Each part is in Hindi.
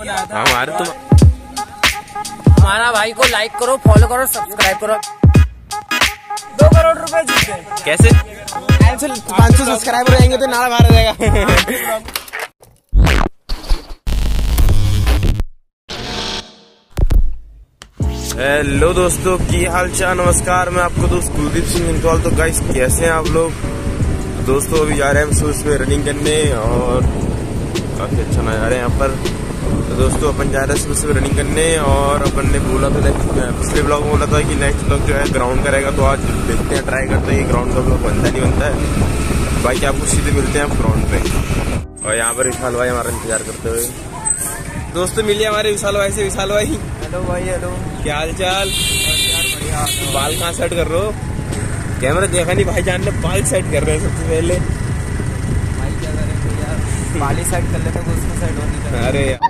हमारे तो हमारा भाई को लाइक करो, फॉलो करो, सब्सक्राइब करो। 2 करोड़ रुपए जीत गए कैसे? 500 सब्सक्राइबर रहेंगे तो नारा बाहर रहेगा। हेलो दोस्तों, की हाल चाल, नमस्कार। मैं आपको दोस्त कुलदीप सिंह इंतवाल। तो गाइस कैसे हैं आप लोग? दोस्तों अभी जा रहे हैं सूरज में रनिंग करने और काफ़ी अच्छा नज़ारा है यहाँ पर। तो दोस्तों अपन जा रहे हैं सूरज में रनिंग करने और अपन ने बोला था पिछले ब्लॉग में बोला था कि नेक्स्ट ब्लॉग जो है ग्राउंड का रहेगा। तो आज देखते हैं, ट्राई करते हैं कि ग्राउंड का ब्लॉग बनता नहीं बनता है। बाकी आपको सीधे मिलते हैं आप ग्राउंड पर। और यहाँ पर विशाल भाई हमारा इंतजार करते हुए। दोस्तों मिलिए हमारे विशाल भाई से। विशाल भाई हेलो भाई, हेलो क्या हाल चाल? बढ़िया। बाल कहाँ सेट कर रहे हो? कैमरा देखा नहीं भाई जान ने, बाल सेट कर रहे हैं सबसे पहले। भाई क्या करें यार, बाल ही सेट कर लेते हैं, उसमें सेट हो नहीं था। अरे यार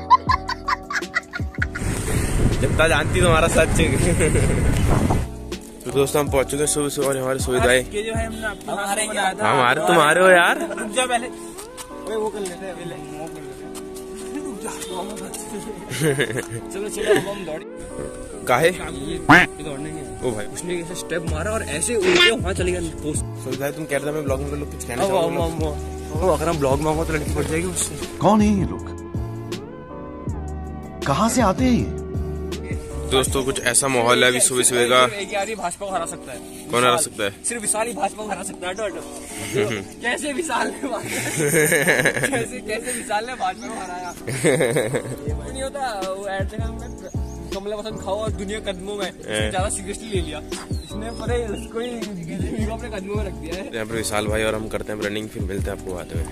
जितना जानती तुम्हारा सच। तो दोस्तों हम पहुँचे थे सुबह सुबह और हमारी सुविधाएं हमारे तुम्हारे हो यार। वो कर लेते हैं चलो चलो हम दौड़े। काहे? ओ भाई उसने ऐसे स्टेप मारा और ऐसे उल्टे वहाँ चले गए। तुम कह रहे थे मैं ब्लॉग में कुछ कहना चाहूँगा। अगर हम ब्लॉग मांगो तो लड़की पड़ जाएगी उससे। कौन है ये लोग, कहाँ से आते हैं ये? दोस्तों कुछ ऐसा माहौल है अभी सुबह सुबह का। भाजपा को हरा सकता है? कौन हरा सकता है? सिर्फ विशाल ही भाजपा को हरा सकता है। कैसे विशाल ने भाजपा को हराया? नहीं होता वो ऐड देखा हमने, कमला पसंद खाओ और दुनिया कदमों में ज्यादा सीरियसली ले लिया इसने, पर उसको ही अपने कदमों में रख दिया है। यहाँ पर विशाल भाई और हम करते हैं रनिंग, फिर मिलते हैं आपको आते हुए।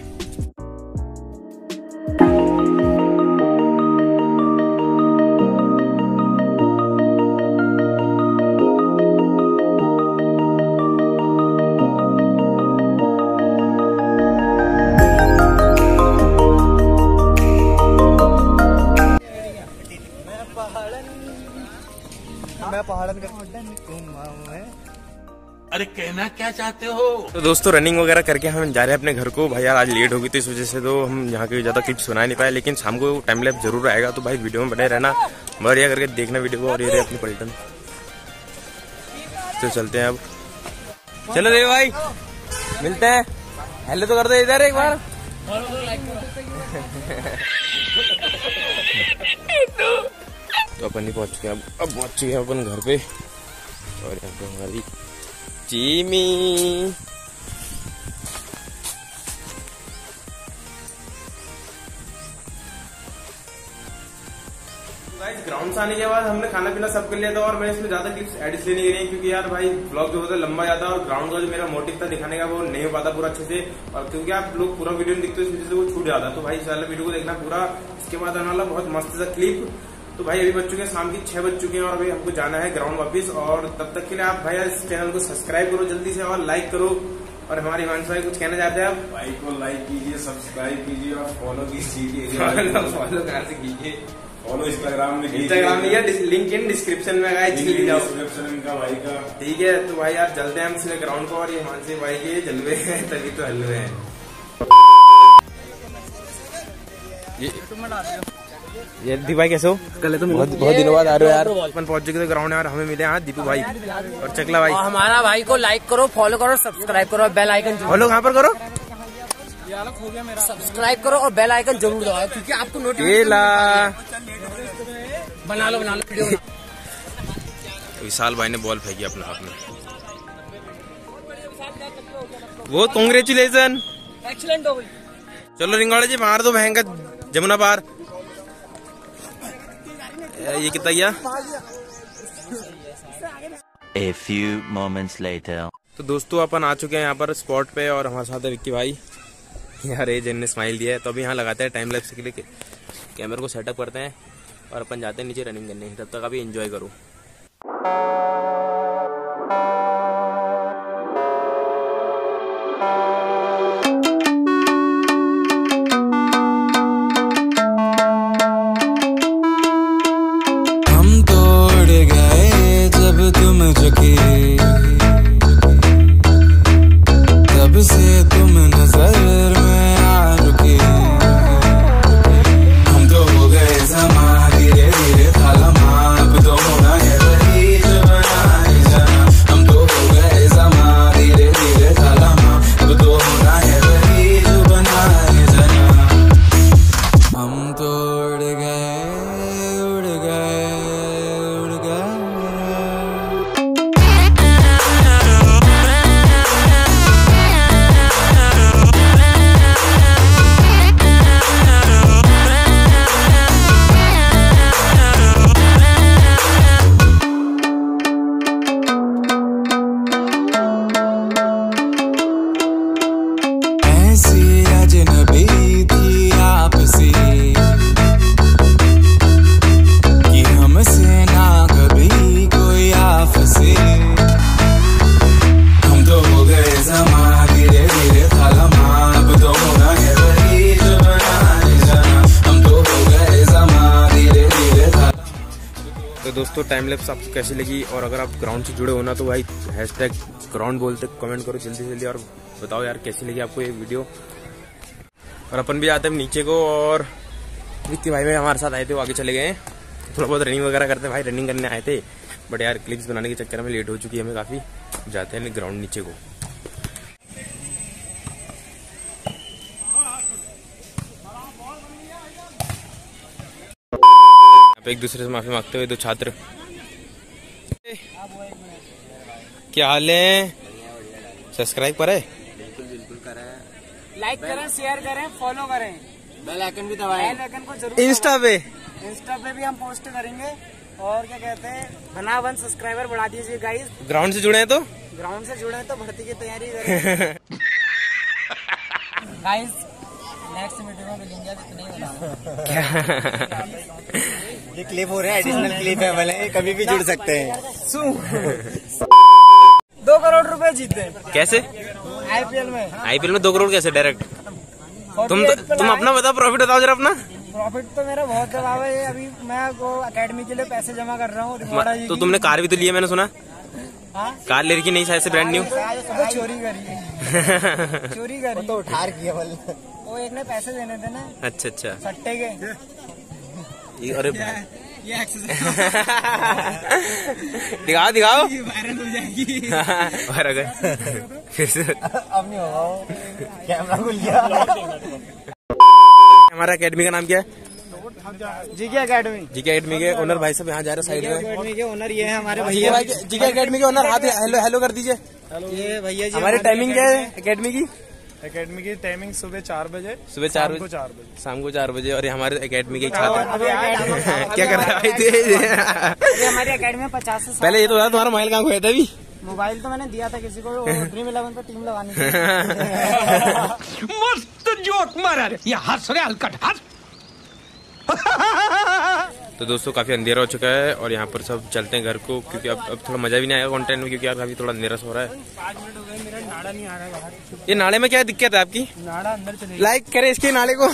अरे कहना क्या चाहते हो? तो दोस्तों रनिंग वगैरह करके हम जा रहे हैं अपने घर को। भाई यार आज लेट हो गई तो इस वजह से तो हम यहाँ के ज्यादा क्लिप्स सुना नहीं पाए, लेकिन शाम को टाइम लैप जरूर आएगा। तो भाई वीडियो में बने रहना, बढ़िया करके देखना वीडियो को। और ये रहे अपने पलटन, तो चलते हैं अब। चलो रे भाई मिलते हैं। हेलो तो कर दो इधर एक बार। तो अपन ही पहुँच चुके हैं अब पहुँच चुके हैं अपन घर पे। और यहाँ पे हमारी चीमी। ग्राउंड से आने के बाद हमने खाना पीना सब कर लिया था और मैंने इसमें ज्यादा क्लिप्स एड इसलिए नहीं करी क्योंकि यार भाई ब्लॉग जो होता है लंबा जाता है और ग्राउंड का जो मेरा मोटिव था दिखाने का वो नहीं हो पाता पूरा अच्छे से। और क्योंकि आप लोग पूरा वीडियो नहीं देखते इस वजह से वो छूट जाता। तो भाई सारे वीडियो को देखना पूरा, इसके बाद आने वाला बहुत मस्त सा क्लिप। तो भाई अभी बज चुके हैं शाम की 6 बज चुके हैं और अभी हमको जाना है ग्राउंड वापस। और तब तक के लिए आप भाई इस चैनल को सब्सक्राइब करो जल्दी से और लाइक करो। और हमारे हिमांशु भाई कुछ कहना चाहते हैं आप? भाई को लाइक कीजिए, सब्सक्राइब कीजिए और फॉलो कीजिए। फॉलो कहाँ से कीजिए? फॉलो इंस्टाग्राम में या लिंक इन डिस्क्रिप्शन में आएगा, भाई का ठीक है। तो भाई यार चलते हैं हम सीधे ग्राउंड को। और ये हिमांशु भाई के जलवे हैं तभी तो हलवे हैं। ये दीपू भाई कैसे हो? कल तो बहुत दिनों बाद आ रहे हो यार। अपन पहुंच चुके थे ग्राउंड यार, हमें मिले यहाँ दीपू भाई और चकला भाई। हमारा भाई को लाइक करो, फॉलो करो, सब्सक्राइब करो और बेल आइकन। फॉलो कहाँ पर करो? सब्सक्राइब करो और बेल आइकन जरूर दबाओ क्योंकि आपको नोटिफिकेशन बना लो। विशाल भाई ने बॉल फेंकी अपने हाथ में, वो कांग्रेचुलेसन एक्सीलेंट हो गई। चलो रिंगौड़े जी मार दो महंगा जमुना पार। ये कितना गया? A few moments later. तो दोस्तों अपन आ चुके हैं यहाँ पर स्पॉट पे और हमारे साथ है विक्की भाई। यार ये जिनने स्माइल दिया है तो अभी यहाँ लगाते हैं टाइम लैप्स के लिए कैमरे को सेटअप करते हैं और अपन जाते हैं नीचे रनिंग करने। तब तक अभी एंजॉय करो। तो दोस्तों टाइम लैप्स आपको कैसी लगी, और अगर आप ग्राउंड से जुड़े होना तो भाई हैशटैग ग्राउंड बोलते कमेंट करो जल्दी जल्दी और बताओ यार कैसी लगी आपको ये वीडियो। और अपन भी आते हैं नीचे को, और विक्की भाई में हमारे साथ आए थे वो आगे चले गए, थोड़ा बहुत रनिंग वगैरह करते भाई, रनिंग करने आए थे बट यार क्लिप्स बनाने के चक्कर में लेट हो चुकी है हमें काफ़ी, जाते हैं ग्राउंड नीचे को। एक दूसरे से माफी मांगते हुए दो छात्र, क्या हाल है? सब्सक्राइब करें, बिल्कुल बिल्कुल करें, लाइक करें, शेयर करें, फॉलो करें, बेल आइकन भी दबाएं, बेल आइकन को जरूर, इंस्टा पे भी हम पोस्ट करेंगे। और क्या कहते हैं, बना बन सब्सक्राइबर बढ़ा दीजिए गाइस। ग्राउंड से जुड़े हैं तो भर्ती की तैयारी करें गाइस। नेक्स्ट मीटिंग में मिलेंगे, कितने ये क्लिप हो रहा है, एडिशनल क्लिप है, भले कभी भी जुड़ सकते हैं। 2 करोड़ रुपए जीते कैसे आईपीएल में? 2 करोड़ कैसे डायरेक्ट? तुम अपना बताओ, प्रॉफिट बताओ जरा अपना। प्रॉफिट तो मेरा बहुत दबाव है, अभी मैं वो एकेडमी के लिए पैसे जमा कर रहा हूँ। तो तुमने कार भी तो लिया मैंने सुना, कार ले रही नहीं शायद से, ब्रांड न्यू। चोरी करी तो उठार किया, वो एक ने पैसे देने थे ना। अच्छा, सट्टे के। अरे ये एक्सरसाइज दिखाओ वायरल हो जाएगी। और अगर फिर से अब नहीं होगा, कैमरा खुल गया। हमारा एकेडमी का नाम क्या है? GK academy. जीके एकेडमी के ओनर भाई साहब यहाँ जा रहे साइड में। एकेडमी के ओनर ये है हमारे भैया, जीके एकेडमी के ओनर। हाथ हेलो कर दीजिए ये भैया जी। हमारी टाइमिंग क्या है एकेडमी की? एकेडमी की टाइमिंग सुबह 4 बजे शाम को 4 बजे। और हमारे एकेडमी के छात्र क्या कर रहा है? हमारी एकेडमी में 50 से। पहले ये तो तुम्हारा मोबाइल कहाँ खोया था? अभी मोबाइल तो मैंने दिया था किसी को, ड्रीम 11 पर टीम लगानी थी। मस्त जोक मारा रे, ये हंस रहे हल्का हंस। तो दोस्तों काफी अंधेरा हो चुका है और यहाँ पर सब चलते हैं घर को, क्योंकि अब थोड़ा मजा भी नहीं आएगा कंटेंट में, क्योंकि यार काफी थोड़ा अंधेरा हो रहा है। 5 मिनट हो गए, मेरा नाड़ा नहीं आ रहा है बाहर। ये नाड़े में क्या दिक्कत है आपकी? नाड़ा अंदर चले। लाइक करें इसके नाड़े को।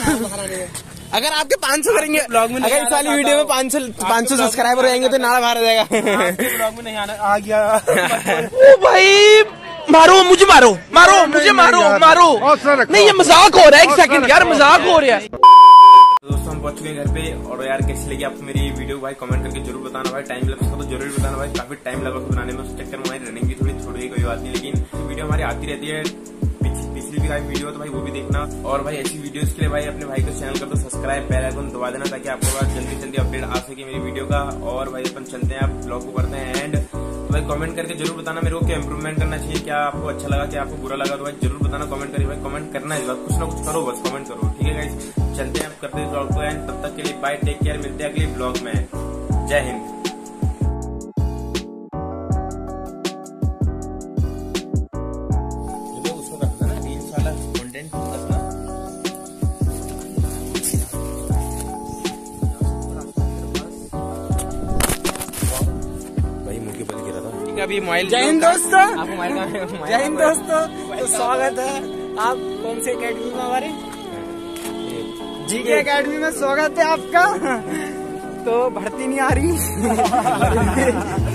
अगर आपके 500 करेंगे ब्लॉग में, अगर इस वाली वीडियो में 500 सब्सक्राइबर हो जाएंगे तो नाड़ा बाहर आ जाएगा। ब्लॉग में नहीं आना आ गया भाई। मारो मुझे नहीं, ये मजाक हो रहा है। 1 सेकंड यार, मजाक हो रहा है। दोस्तों हम पहुंच चुके हैं घर पे, और यार कैसी लगी आपको मेरी वीडियो भाई कमेंट करके जरूर बताना भाई। टाइम लगा उसको तो जरूर बताना भाई, काफी टाइम लगा उसको बनाने में। उस चक्कर में हमारी रनिंग भी थोड़ी छोड़ गई, कोई बात नहीं, लेकिन वीडियो हमारी आती रहती है। पिछली भी लाइव वीडियो तो भाई वो भी देखना, और भाई ऐसी वीडियोस के लिए भाई अपने भाई को चैनल कर दो सब्सक्राइब, बेल आइकन दबा देना ताकि आपको पास जल्दी अपडेट आ सके मेरी वीडियो का। और भाई अपन चलते हैं, आप ब्लॉग को करते हैं एंड। भाई कमेंट करके जरूर बताना मेरे को क्या इंप्रूवमेंट करना चाहिए, क्या आपको अच्छा लगा, क्या आपको बुरा लगा, तो भाई जरूर बताना कमेंट करके। भाई कमेंट करना है, कुछ ना कुछ करो, बस कमेंट करो, ठीक है गाइस। चलते हैं, आप करते हैं ब्लॉग को एंड। तब तक के लिए बाय, टेक केयर, मिलते हैं अगले ब्लॉग में। जय हिंद। अभी मोबाइल। जय हिंद दोस्तों, तो स्वागत है आप कौन से एकेडमी में? हमारे जीके एकेडमी में स्वागत है आपका। तो भर्ती नहीं आ रही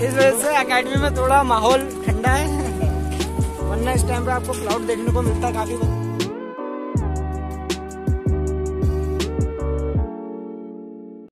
इस वजह से एकेडमी में थोड़ा माहौल ठंडा है, वरना इस टाइम पे आपको क्लाउड देखने को मिलता है काफी।